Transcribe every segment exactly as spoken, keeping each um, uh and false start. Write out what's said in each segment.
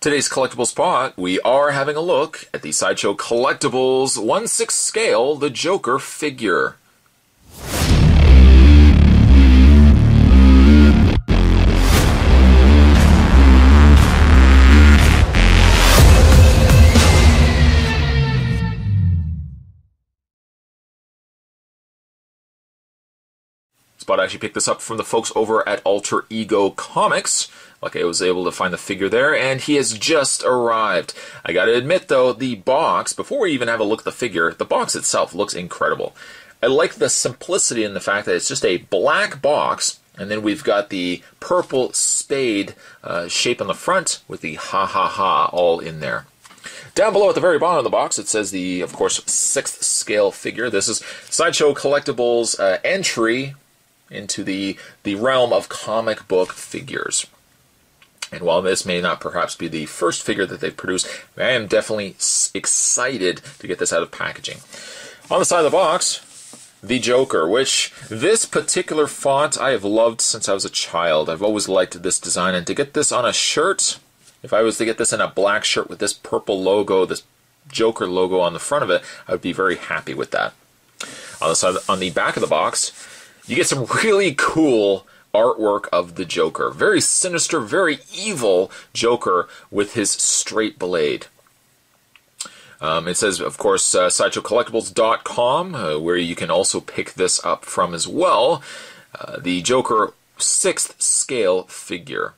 Today's collectibles spot, we are having a look at the Sideshow Collectibles one sixth scale, the Joker figure. But I actually picked this up from the folks over at Alter Ego Comics. Like, I was able to find the figure there, and he has just arrived. I gotta admit, though, the box, before we even have a look at the figure, the box itself looks incredible. I like the simplicity in the fact that it's just a black box, and then we've got the purple spade uh, shape on the front with the ha ha ha all in there. Down below at the very bottom of the box, it says the, of course, sixth scale figure. This is Sideshow Collectibles uh, entry into the, the realm of comic book figures. And while this may not perhaps be the first figure that they've produced, I am definitely excited to get this out of packaging. On the side of the box, the Joker, which this particular font I have loved since I was a child. I've always liked this design, and to get this on a shirt, if I was to get this in a black shirt with this purple logo, this Joker logo on the front of it, I would be very happy with that. On the side, on the back of the box, you get some really cool artwork of the Joker. Very sinister, very evil Joker with his straight blade. Um, it says, of course, uh, Sideshow Collectibles dot com, uh, where you can also pick this up from as well. Uh, the Joker sixth scale figure.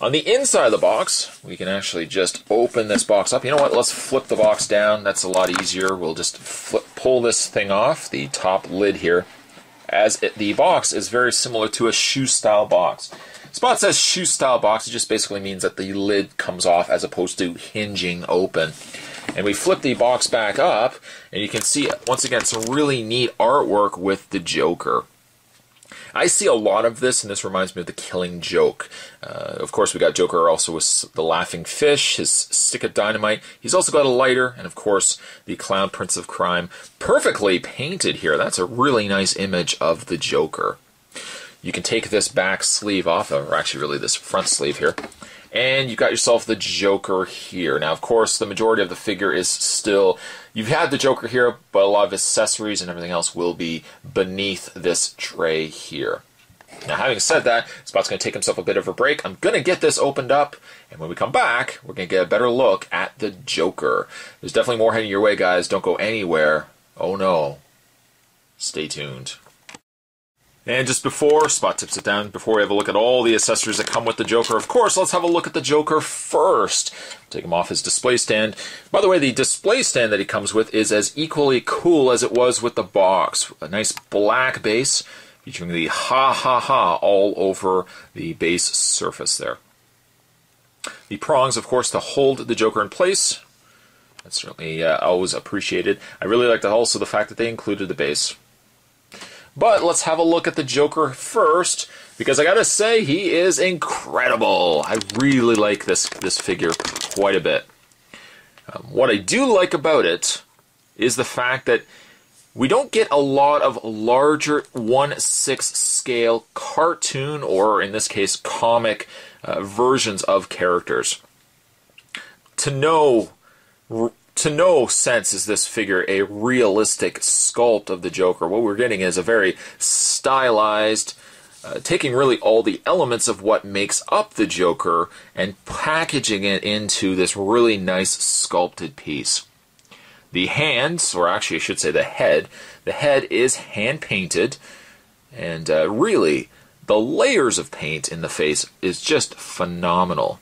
On the inside of the box, we can actually just open this box up. You know what? Let's flip the box down. That's a lot easier. We'll just flip, pull this thing off, the top lid here, as it, the box is very similar to a shoe-style box. Spot says shoe-style box. It just basically means that the lid comes off as opposed to hinging open. And we flip the box back up, and you can see, once again, some really neat artwork with the Joker. I see a lot of this, and this reminds me of the Killing Joke. Uh, of course, we got Joker also with the laughing fish, his stick of dynamite. He's also got a lighter, and of course, the clown prince of crime. Perfectly painted here. That's a really nice image of the Joker. You can take this back sleeve off, or actually really this front sleeve here, and you've got yourself the Joker here. Now, of course, the majority of the figure is still... You've had the Joker here, but a lot of accessories and everything else will be beneath this tray here. Now, having said that, Spot's going to take himself a bit of a break. I'm going to get this opened up, and when we come back, we're going to get a better look at the Joker. There's definitely more heading your way, guys. Don't go anywhere. Oh, no. Stay tuned. And just before Spot tips it down, before we have a look at all the accessories that come with the Joker, of course, let's have a look at the Joker first. Take him off his display stand. By the way, the display stand that he comes with is as equally cool as it was with the box. A nice black base featuring the ha ha ha all over the base surface there. The prongs, of course, to hold the Joker in place. That's certainly uh, always appreciated. I really like also the fact that they included the base. But let's have a look at the Joker first, because I gotta say, he is incredible. I really like this, this figure quite a bit. Um, what I do like about it is the fact that we don't get a lot of larger one sixth scale cartoon, or in this case, comic uh, versions of characters. To no, To no sense is this figure a realistic sculpt of the Joker. What we're getting is a very stylized, uh, taking really all the elements of what makes up the Joker and packaging it into this really nice sculpted piece. The hands, or actually I should say the head, the head is hand-painted, and uh, really the layers of paint in the face is just phenomenal.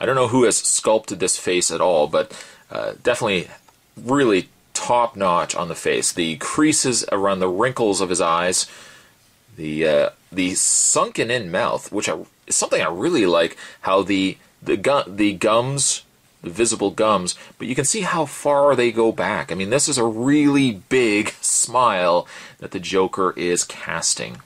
I don't know who has sculpted this face at all, but uh, definitely really top-notch on the face. The creases around the wrinkles of his eyes, the uh, the sunken-in mouth, which I, is something I really like, how the, the, gu the gums, the visible gums, but you can see how far they go back. I mean, this is a really big smile that the Joker is casting.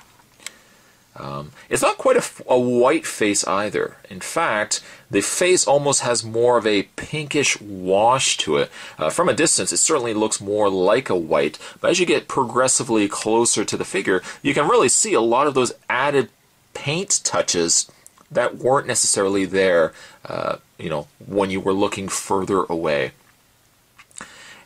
Um, it's not quite a, a white face either. In fact, the face almost has more of a pinkish wash to it. Uh, from a distance, it certainly looks more like a white, but as you get progressively closer to the figure, you can really see a lot of those added paint touches that weren't necessarily there, uh, you know, when you were looking further away.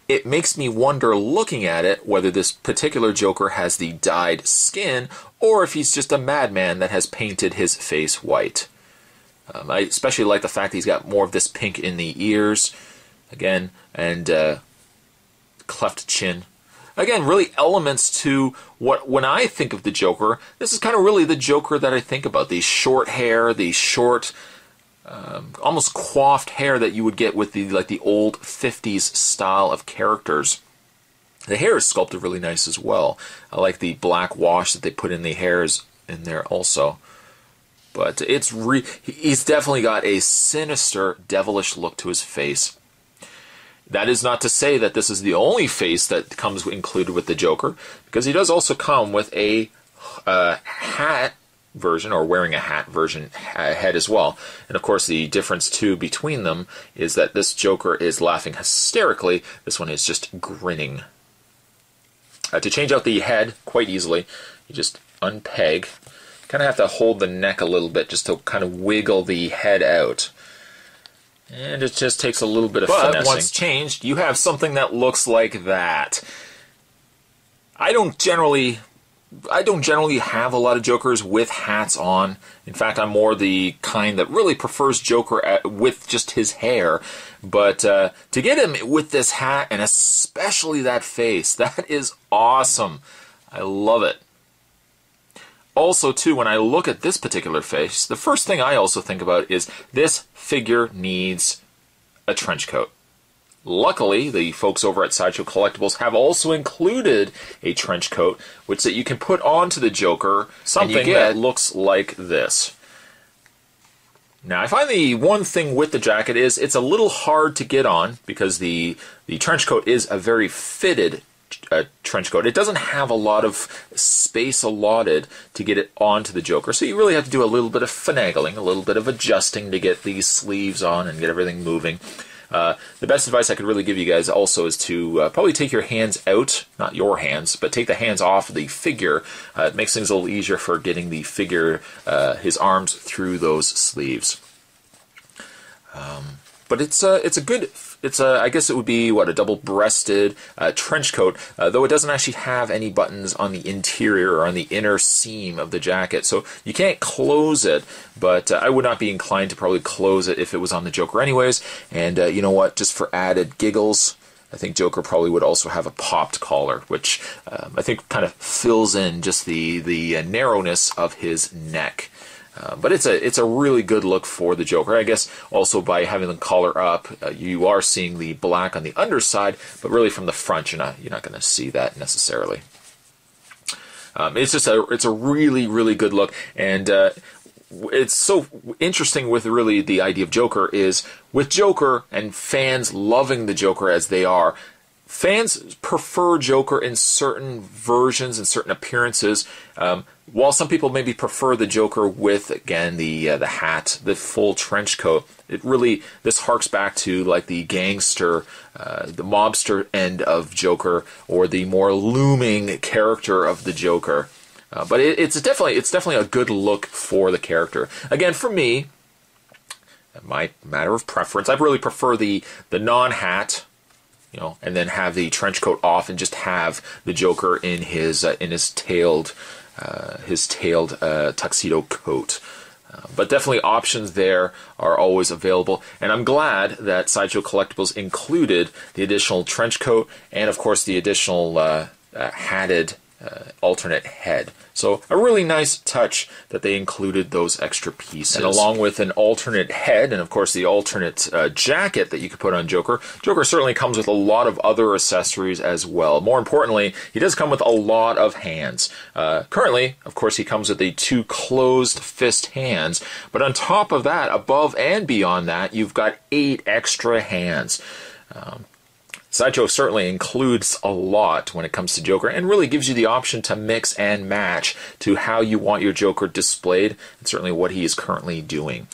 It makes me wonder, looking at it, whether this particular Joker has the dyed skin or if he's just a madman that has painted his face white. Um, I especially like the fact that he's got more of this pink in the ears, again, and uh, cleft chin. Again, really elements to what, when I think of the Joker, this is kind of really the Joker that I think about. The short hair, the short, um, almost coiffed hair that you would get with the like the old fifties style of characters. The hair is sculpted really nice as well. I like the black wash that they put in the hairs in there also. But it's re he's definitely got a sinister, devilish look to his face. That is not to say that this is the only face that comes included with the Joker, because he does also come with a uh, hat version, or wearing a hat version head as well. And of course the difference too between them is that this Joker is laughing hysterically, this one is just grinning. Uh, to change out the head quite easily, you just unpeg. You kind of have to hold the neck a little bit just to kind of wiggle the head out. And it just takes a little bit of finessing. But once changed, you have something that looks like that. I don't generally, I don't generally have a lot of Jokers with hats on. In fact, I'm more the kind that really prefers Joker at, with just his hair. But uh, to get him with this hat, and especially that face, that is awesome. I love it. Also, too, when I look at this particular face, the first thing I also think about is this figure needs a trench coat. Luckily, the folks over at Sideshow Collectibles have also included a trench coat, which that you can put onto the Joker, something that looks like this. Now, I find the one thing with the jacket is it's a little hard to get on, because the, the trench coat is a very fitted Uh, trench coat. It doesn't have a lot of space allotted to get it onto the Joker, so you really have to do a little bit of finagling, a little bit of adjusting to get these sleeves on and get everything moving. Uh, the best advice I could really give you guys also is to uh, probably take your hands out, not your hands, but take the hands off the figure. Uh, it makes things a little easier for getting the figure, uh, his arms through those sleeves. Um, But it's a, it's a good, it's a, I guess it would be, what, a double-breasted uh, trench coat, uh, though it doesn't actually have any buttons on the interior or on the inner seam of the jacket, so you can't close it, but uh, I would not be inclined to probably close it if it was on the Joker anyways, and uh, you know what, just for added giggles, I think Joker probably would also have a popped collar, which um, I think kind of fills in just the, the uh, narrowness of his neck. Uh, but it's a it's a really good look for the Joker. I guess also by having the collar up, uh, you are seeing the black on the underside, but really from the front, you're not you're not going to see that necessarily. Um, it's just a it's a really really good look, and uh, it's so interesting with really the idea of Joker is with Joker and fans loving the Joker as they are. Fans prefer Joker in certain versions and certain appearances, um, while some people maybe prefer the Joker with, again, the uh, the hat, the full trench coat. It really, this harks back to like the gangster, uh, the mobster end of Joker, or the more looming character of the Joker. Uh, but it, it's definitely it's definitely a good look for the character. Again, for me, my matter of preference, I really prefer the the non-hat. You know, and then have the trench coat off, and just have the Joker in his uh, in his tailed uh, his tailed uh, tuxedo coat. Uh, but definitely, options there are always available, and I'm glad that Sideshow Collectibles included the additional trench coat and, of course, the additional uh, uh, hatted uh, alternate head. So a really nice touch that they included those extra pieces. And along with an alternate head and, of course, the alternate uh, jacket that you could put on Joker, Joker certainly comes with a lot of other accessories as well. More importantly, he does come with a lot of hands. Uh, currently, of course, he comes with the two closed fist hands. But on top of that, above and beyond that, you've got eight extra hands. Um, Sideshow certainly includes a lot when it comes to Joker, and really gives you the option to mix and match to how you want your Joker displayed, and certainly what he is currently doing.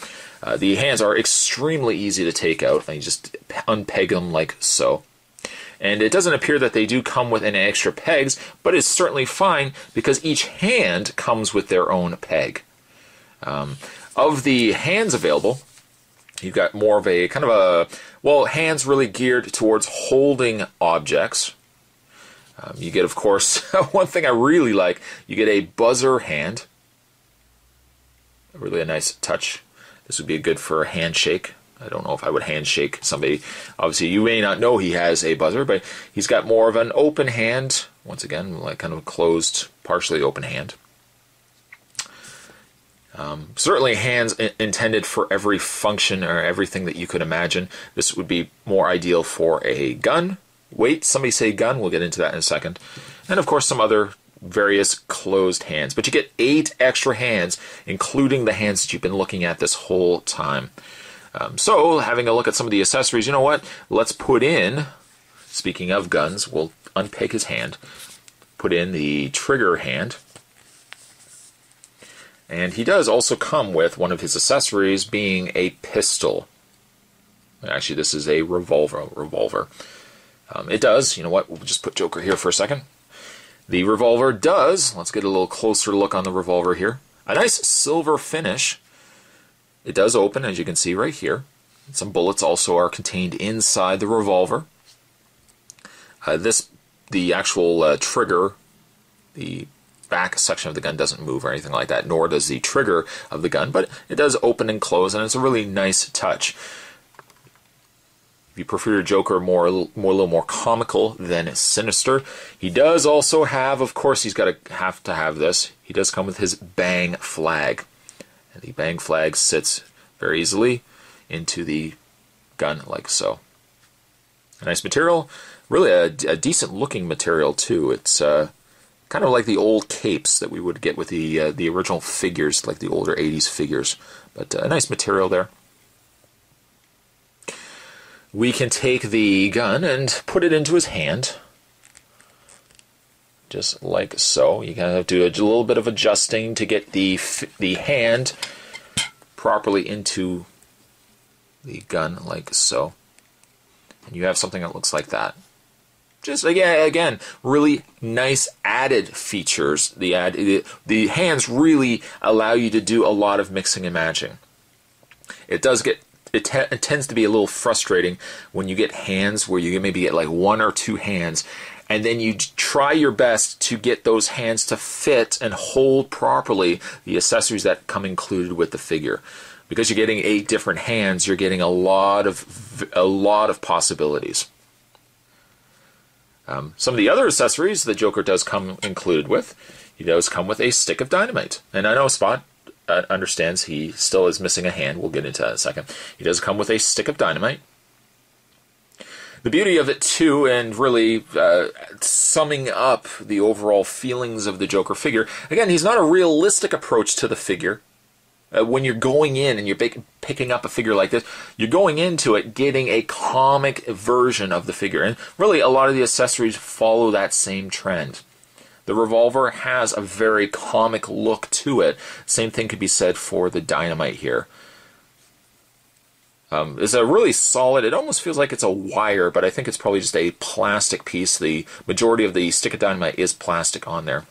Uh, the hands are extremely easy to take out, and you just unpeg them like so. And it doesn't appear that they do come with any extra pegs, but it's certainly fine because each hand comes with their own peg. Um, Of the hands available, you've got more of a kind of a, well, hands really geared towards holding objects. Um, you get, of course, one thing I really like, you get a buzzer hand. Really a nice touch. This would be good for a handshake. I don't know if I would handshake somebody. Obviously, you may not know he has a buzzer, but he's got more of an open hand. Once again, like kind of a closed, partially open hand. Um, certainly hands intended for every function or everything that you could imagine. This would be more ideal for a gun. Wait, somebody say gun. We'll get into that in a second. And of course, some other various closed hands. But you get eight extra hands, including the hands that you've been looking at this whole time. Um, so, having a look at some of the accessories, you know what? Let's put in, speaking of guns, we'll unpick his hand, put in the trigger hand. And he does also come with one of his accessories being a pistol. Actually, this is a revolver. revolver. Um, it does, you know what, we'll just put Joker here for a second. The revolver does, let's get a little closer look on the revolver here. A nice silver finish. It does open, as you can see right here. Some bullets also are contained inside the revolver. Uh, this, the actual uh, trigger, the back section of the gun doesn't move or anything like that, nor does the trigger of the gun, but it does open and close, and it's a really nice touch. If you prefer your Joker more, more a little more comical than sinister, he does also have, of course, he's got to have to have this. He does come with his bang flag. And the bang flag sits very easily into the gun like so. A nice material, really a, a decent looking material too. It's uh, kind of like the old capes that we would get with the uh, the original figures, like the older eighties figures. But a uh, nice material there. We can take the gun and put it into his hand. Just like so. You kind of have to do a little bit of adjusting to get the the hand properly into the gun, like so. And you have something that looks like that. Just again, again, really nice added features. The ad the, the hands really allow you to do a lot of mixing and matching. It does get. It, t it tends to be a little frustrating when you get hands where you maybe get like one or two hands, and then you try your best to get those hands to fit and hold properly the accessories that come included with the figure. Because you're getting eight different hands, you're getting a lot of a lot of possibilities. Um, some of the other accessories the Joker does come included with, he does come with a stick of dynamite. And I know Spot Uh, understands he still is missing a hand. We'll get into that in a second. He does come with a stick of dynamite. The beauty of it too, and really uh, summing up the overall feelings of the Joker figure, again, he's not a realistic approach to the figure. Uh, when you're going in and you're picking up a figure like this, you're going into it getting a comic version of the figure, and really a lot of the accessories follow that same trend. The revolver has a very comic look to it. Same thing could be said for the dynamite here. Um, it's a really solid, it almost feels like it's a wire, but I think it's probably just a plastic piece. The majority of the stick of dynamite is plastic on there.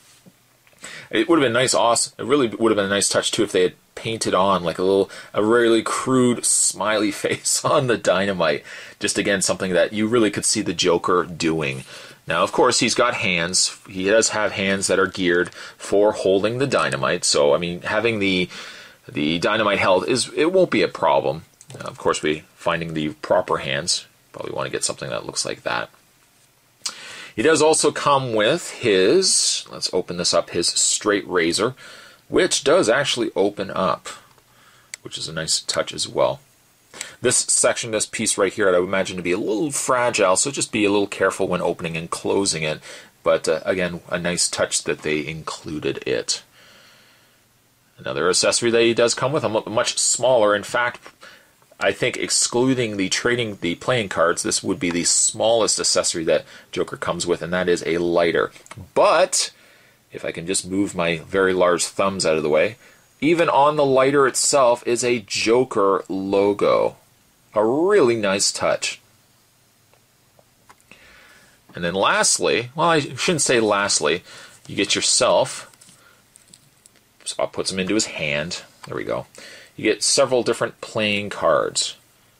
It would have been nice, awesome, it really would have been a nice touch too if they had painted on like a little, a really crude smiley face on the dynamite. Just again, something that you really could see the Joker doing. Now, of course, he's got hands. He does have hands that are geared for holding the dynamite. So, I mean, having the the dynamite held is it won't be a problem. Now, of course, we finding the proper hands. Probably want to get something that looks like that. He does also come with his. Let's open this up. His straight razor, which does actually open up, which is a nice touch as well. This section, this piece right here, I would imagine to be a little fragile, so just be a little careful when opening and closing it. But uh, again, a nice touch that they included it. Another accessory that he does come with, much smaller. In fact, I think excluding the trading, the playing cards, this would be the smallest accessory that Joker comes with, and that is a lighter. But, if I can just move my very large thumbs out of the way, even on the lighter itself is a Joker logo. A really nice touch. And then lastly, well, I shouldn't say lastly, you get yourself, Spot puts him into his hand, there we go. you get several different playing cards,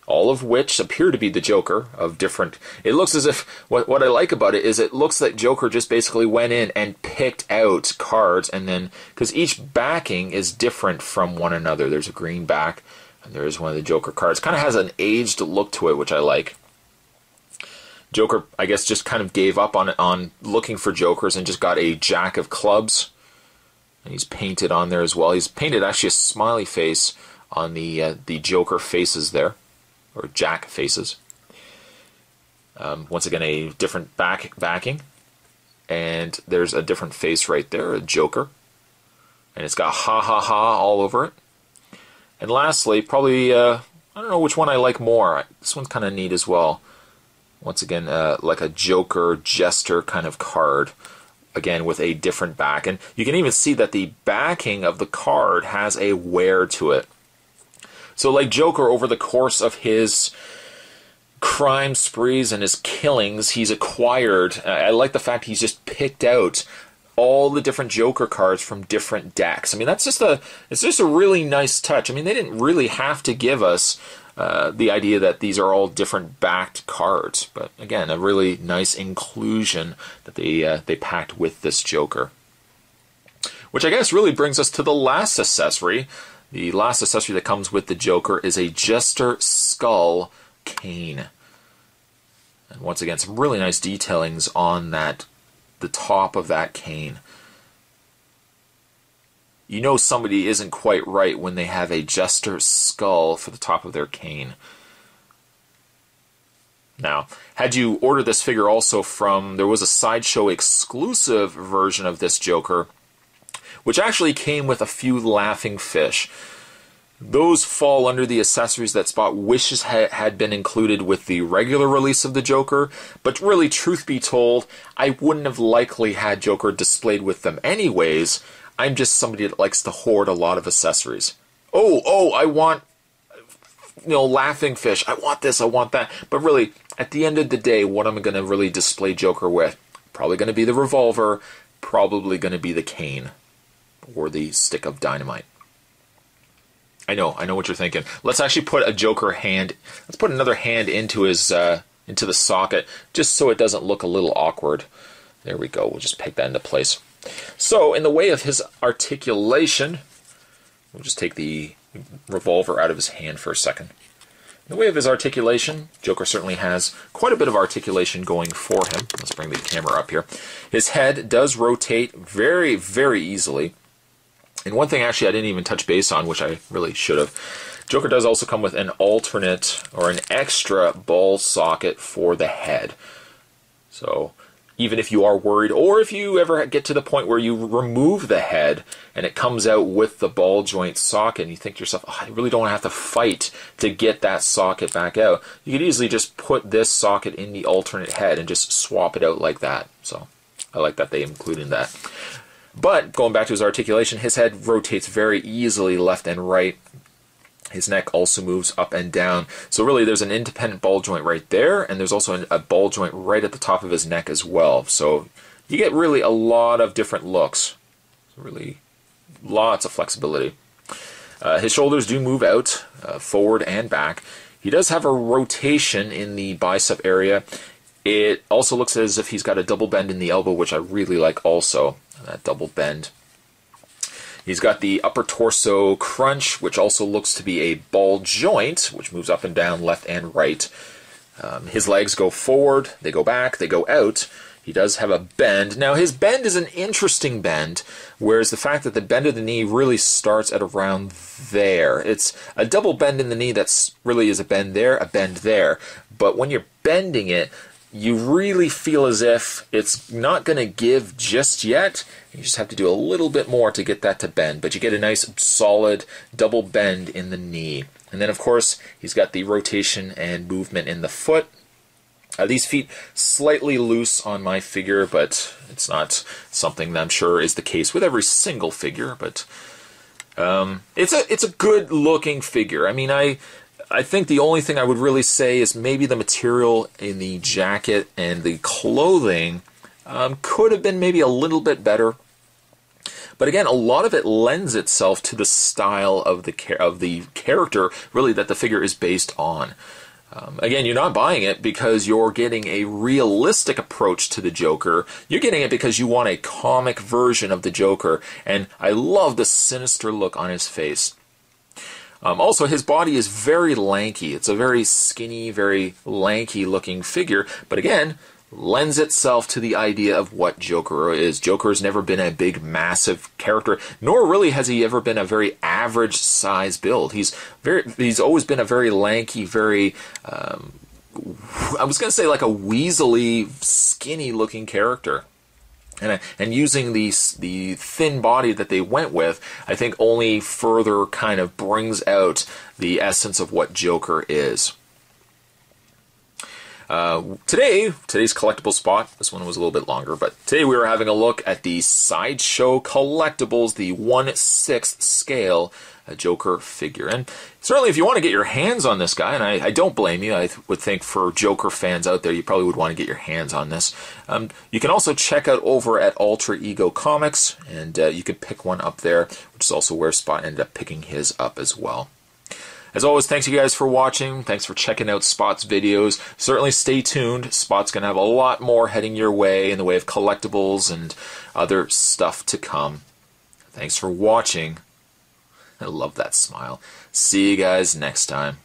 all of which appear to be the Joker of different... It looks as if... What, what I like about it is it looks like Joker just basically went in and picked out cards, and then... because each backing is different from one another. There's a green back, and there's one of the Joker cards. Kind of has an aged look to it, which I like. Joker, I guess, just kind of gave up on on looking for Jokers and just got a Jack of Clubs. And he's painted on there as well. He's painted actually a smiley face on the, uh, the Joker faces there. Or Jack faces. Um, once again, a different back backing, and there's a different face right there, a Joker, and it's got ha ha ha all over it. And lastly, probably uh, I don't know which one I like more. This one's kind of neat as well. Once again, uh, like a Joker jester kind of card, again with a different back, and you can even see that the backing of the card has a wear to it. So like Joker, over the course of his crime sprees and his killings, he's acquired... I like the fact he's just picked out all the different Joker cards from different decks. I mean, that's just a... it's just a really nice touch. I mean, they didn't really have to give us uh, the idea that these are all different backed cards. But again, a really nice inclusion that they, uh, they packed with this Joker. Which I guess really brings us to the last accessory. The last accessory that comes with the Joker is a Jester Skull Cane. And once again, some really nice detailings on that, the top of that cane. You know somebody isn't quite right when they have a Jester Skull for the top of their cane. Now, had you ordered this figure also from... there was a Sideshow exclusive version of this Joker, which actually came with a few laughing fish. Those fall under the accessories that Spot wishes ha had been included with the regular release of the Joker, but really, truth be told, I wouldn't have likely had Joker displayed with them anyways. I'm just somebody that likes to hoard a lot of accessories. Oh, oh, I want, you know, laughing fish. I want this, I want that. But really, at the end of the day, what am I going to really display Joker with? Probably going to be the revolver, probably going to be the cane. Or the stick of dynamite. I know, I know what you're thinking. Let's actually put a Joker hand... let's put another hand into his, uh, into the socket, just so it doesn't look a little awkward. There we go. We'll just pick that into place. So, in the way of his articulation, we'll just take the revolver out of his hand for a second. In the way of his articulation, Joker certainly has quite a bit of articulation going for him. Let's bring the camera up here. His head does rotate very, very easily. And one thing, actually, I didn't even touch base on, which I really should have. Joker does also come with an alternate or an extra ball socket for the head. So even if you are worried, or if you ever get to the point where you remove the head and it comes out with the ball joint socket, and you think to yourself, oh, I really don't want to have to fight to get that socket back out, you could easily just put this socket in the alternate head and just swap it out like that. So I like that they included that. But going back to his articulation, his head rotates very easily left and right. His neck also moves up and down. So really, there's an independent ball joint right there, and there's also a ball joint right at the top of his neck as well. So you get really a lot of different looks. So really, lots of flexibility. Uh, his shoulders do move out, uh, forward and back. He does have a rotation in the bicep area. It also looks as if he's got a double bend in the elbow, which I really like also. That double bend. He's got the upper torso crunch, which also looks to be a ball joint, which moves up and down, left and right. Um, his legs go forward, they go back, they go out. He does have a bend. Now, his bend is an interesting bend, whereas the fact that the bend of the knee really starts at around there. It's a double bend in the knee that's really is a bend there, a bend there. But when you're bending it, you really feel as if it's not going to give just yet. You just have to do a little bit more to get that to bend, but you get a nice solid double bend in the knee. And then, of course, he's got the rotation and movement in the foot. Uh, these feet slightly loose on my figure, but it's not something that I'm sure is the case with every single figure. But um, it's a it's a good looking figure. I mean, I. I think the only thing I would really say is maybe the material in the jacket and the clothing um, could have been maybe a little bit better. But again, a lot of it lends itself to the style of the of the character, really, that the figure is based on. Um, again, you're not buying it because you're getting a realistic approach to the Joker. You're getting it because you want a comic version of the Joker, and I love the sinister look on his face. Um, also, his body is very lanky. It's a very skinny, very lanky looking figure, but again, lends itself to the idea of what Joker is. Joker has never been a big, massive character, nor really has he ever been a very average size build. He's very, he's always been a very lanky, very, um, I was going to say like a weaselly, skinny looking character. And, and using the, the thin body that they went with, I think only further kind of brings out the essence of what Joker is. Uh, today, today's collectible spot, this one was a little bit longer, but today we were having a look at the Sideshow Collectibles, the one sixth scale uh, Joker figure. And certainly if you want to get your hands on this guy, and I, I don't blame you, I th would think for Joker fans out there, you probably would want to get your hands on this. Um, you can also check out over at Alter Ego Comics, and uh, you could pick one up there, which is also where Spot ended up picking his up as well. As always, thanks you guys for watching. Thanks for checking out Spot's videos. Certainly stay tuned. Spot's going to have a lot more heading your way in the way of collectibles and other stuff to come. Thanks for watching. I love that smile. See you guys next time.